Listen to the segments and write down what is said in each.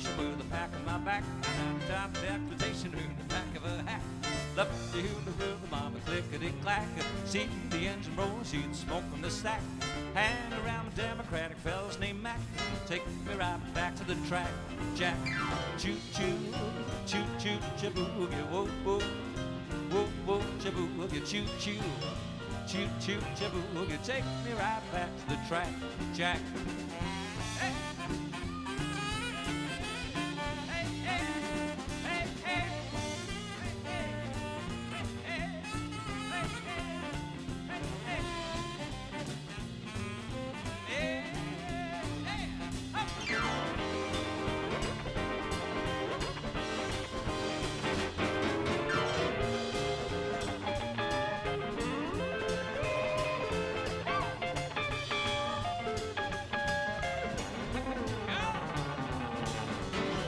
station with a pack on my back, and I typed declaration in the back of a hat. Left to hear the rhythm of a clickety-clack, see the engine roll, see the smoke from the stack. Hand around a Democratic fellas named Mac, take me right back to the track, Jack. Choo-choo, choo-choo, cha-boogie, whoa-whoa, whoa-whoa, cha-boogie, choo-choo, choo-choo, cha-boogie, take me right back to the track, Jack.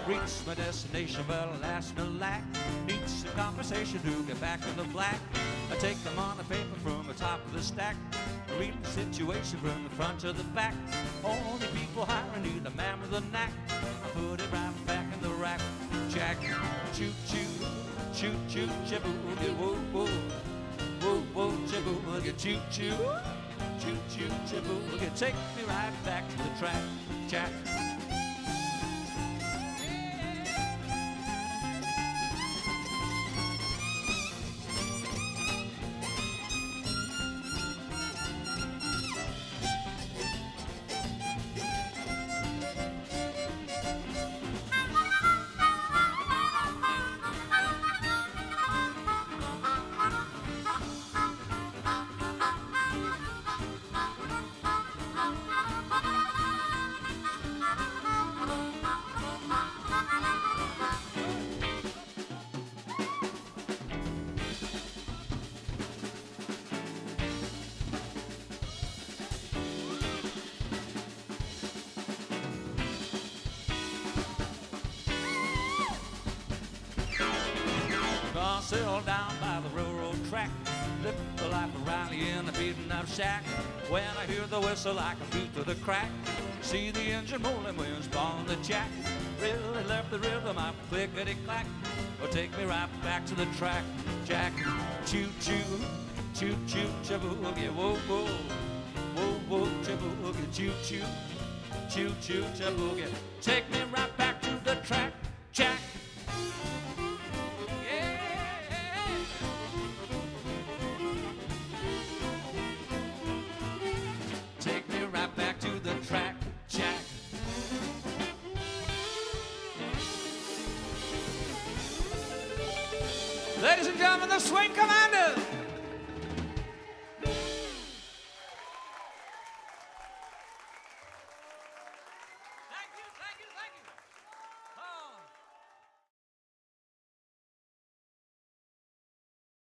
Reach my destination, but alas, no lack. Need some conversation to get back in the black. I take them on the paper from the top of the stack. I read the situation from the front to the back. Only people hiring need a man with a knack. I put it right back in the rack, Jack. Choo-choo, choo-choo, cha-boogie, whoa-whoa, whoa-whoa, cha-boogie, choo-choo, choo-choo, cha-boogie, take me right back to the track, Jack. Settled down by the railroad track, lived the life of Riley in a beaten up shack. When I hear the whistle, I can boot through the crack. See the engine rolling, wheels on the jack. Really left the rhythm, I clickety clack. Oh, take me right back to the track, Jack. Choo choo, choo choo, cha-boogie, whoa whoa, whoa whoa, cha-boogie, choo choo, choo choo, cha-boogie. Take me right back to the track, Jack. Ladies and gentlemen, the Swing Commanders. Thank you.